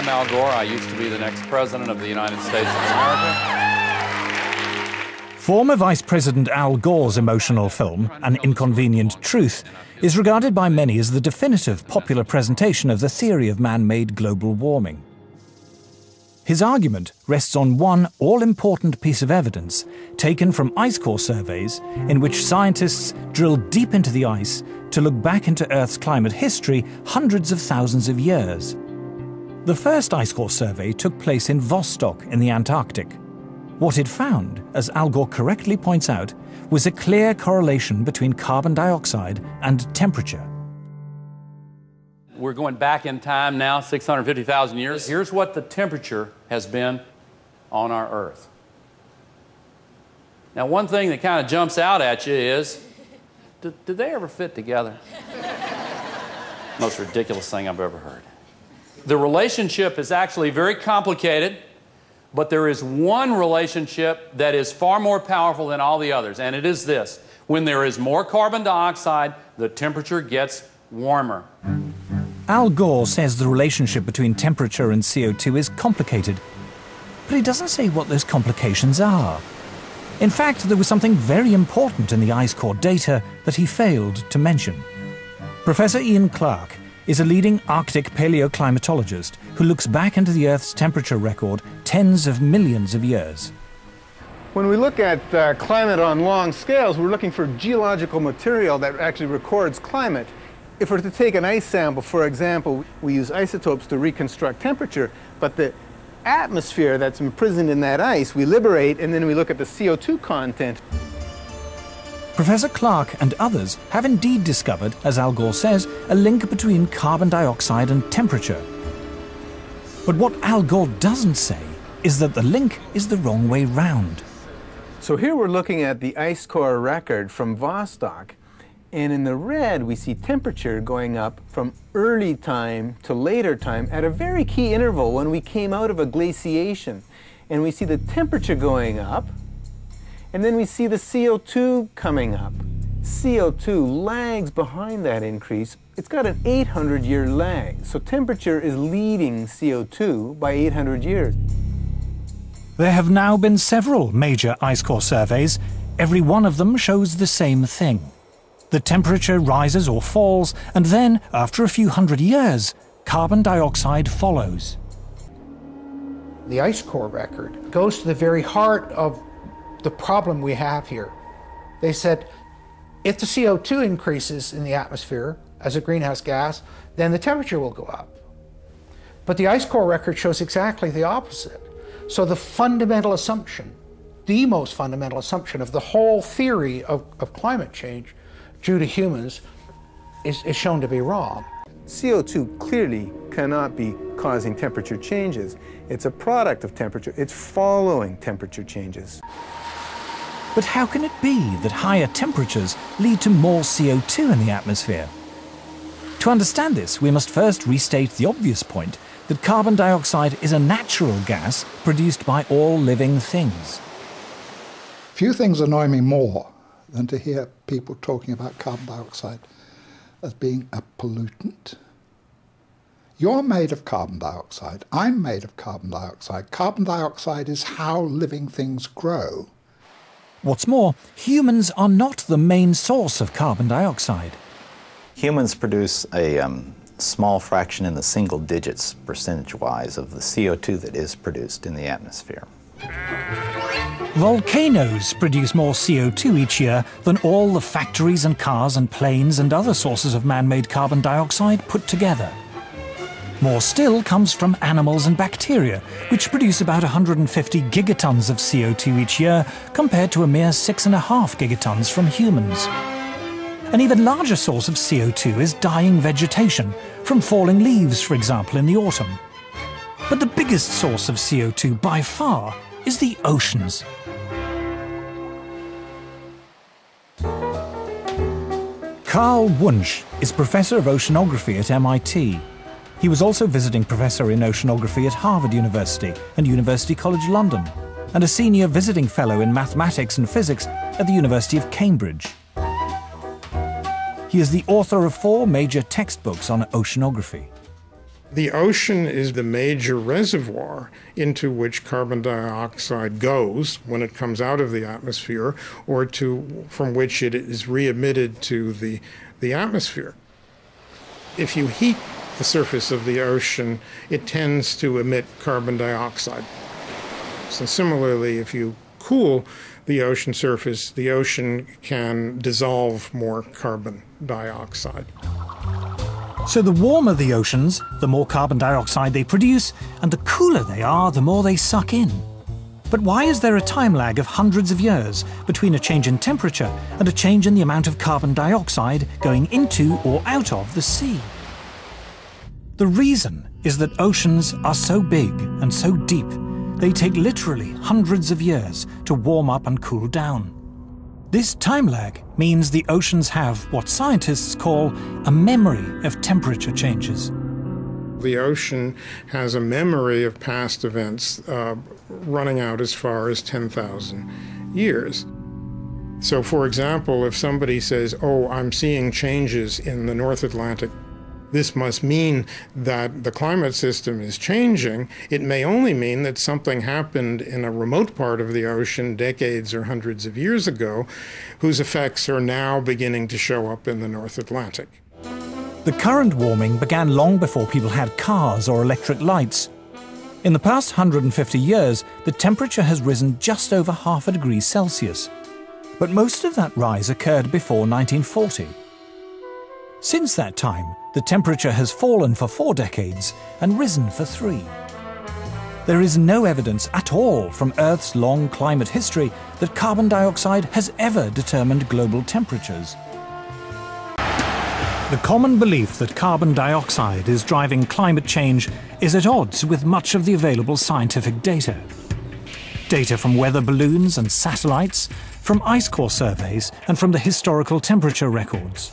am Al Gore. I used to be the next president of the United States of America. Former Vice President Al Gore's emotional film, An Inconvenient Truth, is regarded by many as the definitive popular presentation of the theory of man-made global warming. His argument rests on one all-important piece of evidence taken from ice core surveys in which scientists drill deep into the ice to look back into Earth's climate history hundreds of thousands of years. The first ice core survey took place in Vostok in the Antarctic. What it found, as Al Gore correctly points out, was a clear correlation between carbon dioxide and temperature. We're going back in time now, 650,000 years. Here's what the temperature has been on our Earth. Now, one thing that kind of jumps out at you is, did they ever fit together? Most ridiculous thing I've ever heard. The relationship is actually very complicated, but there is one relationship that is far more powerful than all the others, and it is this. When there is more carbon dioxide, the temperature gets warmer. Al Gore says the relationship between temperature and CO2 is complicated, but he doesn't say what those complications are. In fact, there was something very important in the ice core data that he failed to mention. Professor Ian Clark is a leading Arctic paleoclimatologist who looks back into the Earth's temperature record tens of millions of years. When we look at climate on long scales, we're looking for geological material that actually records climate. If we're to take an ice sample, for example, we use isotopes to reconstruct temperature, but the atmosphere that's imprisoned in that ice, we liberate, and then we look at the CO2 content. Professor Clark and others have indeed discovered, as Al Gore says, a link between carbon dioxide and temperature. But what Al Gore doesn't say is that the link is the wrong way round. So here we're looking at the ice core record from Vostok. And in the red, we see temperature going up from early time to later time at a very key interval when we came out of a glaciation. And we see the temperature going up, and then we see the CO2 coming up. CO2 lags behind that increase. It's got an 800-year lag, so temperature is leading CO2 by 800 years. There have now been several major ice core surveys. Every one of them shows the same thing. The temperature rises or falls, and then, after a few hundred years, carbon dioxide follows. The ice core record goes to the very heart of the problem we have here. They said, if the CO2 increases in the atmosphere as a greenhouse gas, then the temperature will go up. But the ice core record shows exactly the opposite. So the fundamental assumption, the most fundamental assumption of the whole theory of climate change due to humans is shown to be wrong. CO2 clearly cannot be causing temperature changes. It's a product of temperature. It's following temperature changes. But how can it be that higher temperatures lead to more CO2 in the atmosphere? To understand this, we must first restate the obvious point that carbon dioxide is a natural gas produced by all living things. Few things annoy me more than to hear people talking about carbon dioxide as being a pollutant. You're made of carbon dioxide. I'm made of carbon dioxide. Carbon dioxide is how living things grow. What's more, humans are not the main source of carbon dioxide. Humans produce a small fraction in the single digits percentage-wise of the CO2 that is produced in the atmosphere. Volcanoes produce more CO2 each year than all the factories and cars and planes and other sources of man-made carbon dioxide put together. More still comes from animals and bacteria, which produce about 150 gigatons of CO2 each year, compared to a mere 6.5 gigatons from humans. An even larger source of CO2 is dying vegetation, from falling leaves, for example, in the autumn. But the biggest source of CO2 by far is the oceans. Carl Wunsch is professor of oceanography at MIT. He was also visiting professor in oceanography at Harvard University and University College London, and a senior visiting fellow in mathematics and physics at the University of Cambridge. He is the author of 4 major textbooks on oceanography. The ocean is the major reservoir into which carbon dioxide goes when it comes out of the atmosphere, or from which it is re-emitted to the atmosphere. If you heat the surface of the ocean, it tends to emit carbon dioxide. So similarly, if you cool the ocean surface, the ocean can dissolve more carbon dioxide. So the warmer the oceans, the more carbon dioxide they produce, and the cooler they are, the more they suck in. But why is there a time lag of hundreds of years between a change in temperature and a change in the amount of carbon dioxide going into or out of the sea? The reason is that oceans are so big and so deep, they take literally hundreds of years to warm up and cool down. This time lag means the oceans have what scientists call a memory of temperature changes. The ocean has a memory of past events running out as far as 10,000 years. So, for example, if somebody says, "Oh, I'm seeing changes in the North Atlantic," this must mean that the climate system is changing. It may only mean that something happened in a remote part of the ocean decades or hundreds of years ago, whose effects are now beginning to show up in the North Atlantic. The current warming began long before people had cars or electric lights. In the past 150 years, the temperature has risen just over half a degree Celsius. But most of that rise occurred before 1940. Since that time, the temperature has fallen for 4 decades and risen for 3. There is no evidence at all from Earth's long climate history that carbon dioxide has ever determined global temperatures. The common belief that carbon dioxide is driving climate change is at odds with much of the available scientific data. Data from weather balloons and satellites, from ice core surveys, and from the historical temperature records.